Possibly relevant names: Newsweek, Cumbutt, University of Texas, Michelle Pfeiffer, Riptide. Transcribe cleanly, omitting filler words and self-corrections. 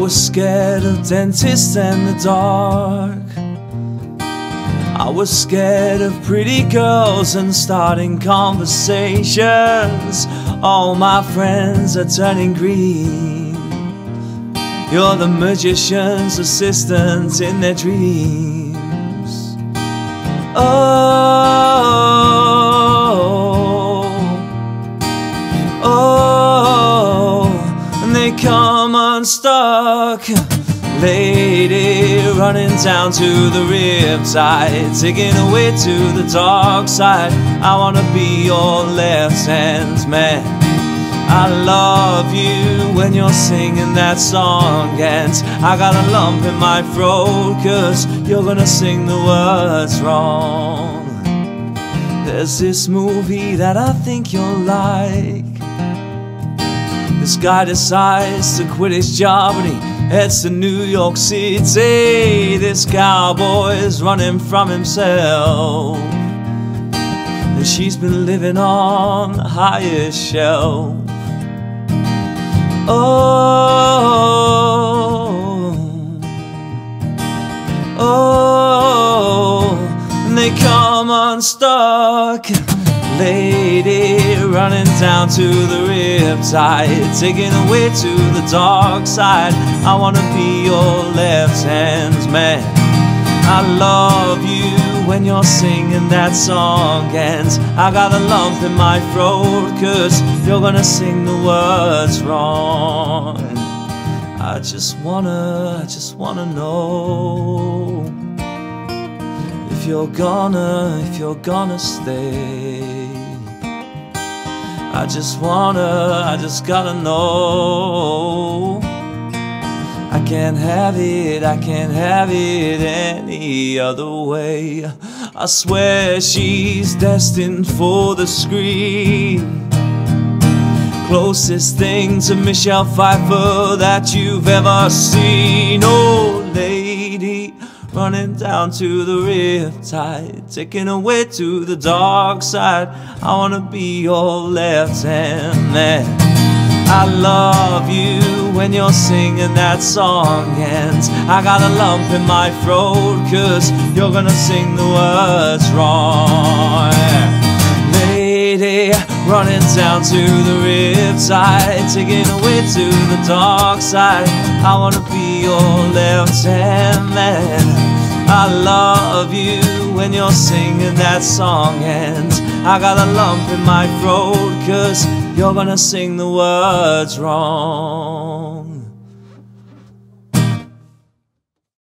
was scared of dentists and the dark. I was scared of pretty girls and starting conversations. All my friends are turning green. You're the magician's assistant in their dreams. Oh, they come unstuck. Lady running down to the riptide, taking away to the dark side. I wanna be your left hand man. I love you when you're singing that song, and I got a lump in my throat, cause you're gonna sing the words wrong. There's this movie that I think you'll like. This guy decides to quit his job and he heads to New York City. This cowboy's running from himself, and she's been living on the highest shelf. Oh, oh, and they come unstuck. Lady running down to the riptide, taking away to the dark side. I wanna be your left hand man. I love you when you're singing that song, and I got a lump in my throat, cause you're gonna sing the words wrong. I just wanna know if you're gonna stay. I just gotta know. I can't have it any other way. I swear she's destined for the screen. Closest thing to Michelle Pfeiffer that you've ever seen. Oh, lady running down to the riptide, taking away to the dark side. I wanna be your left hand man. I love you when you're singing that song, and I got a lump in my throat, cause you're gonna sing the words wrong. Lady running down to the riptide, taking away to the dark side. I wanna be your left hand man. I love you when you're singing that song, and I got a lump in my throat, cause you're gonna sing the words wrong.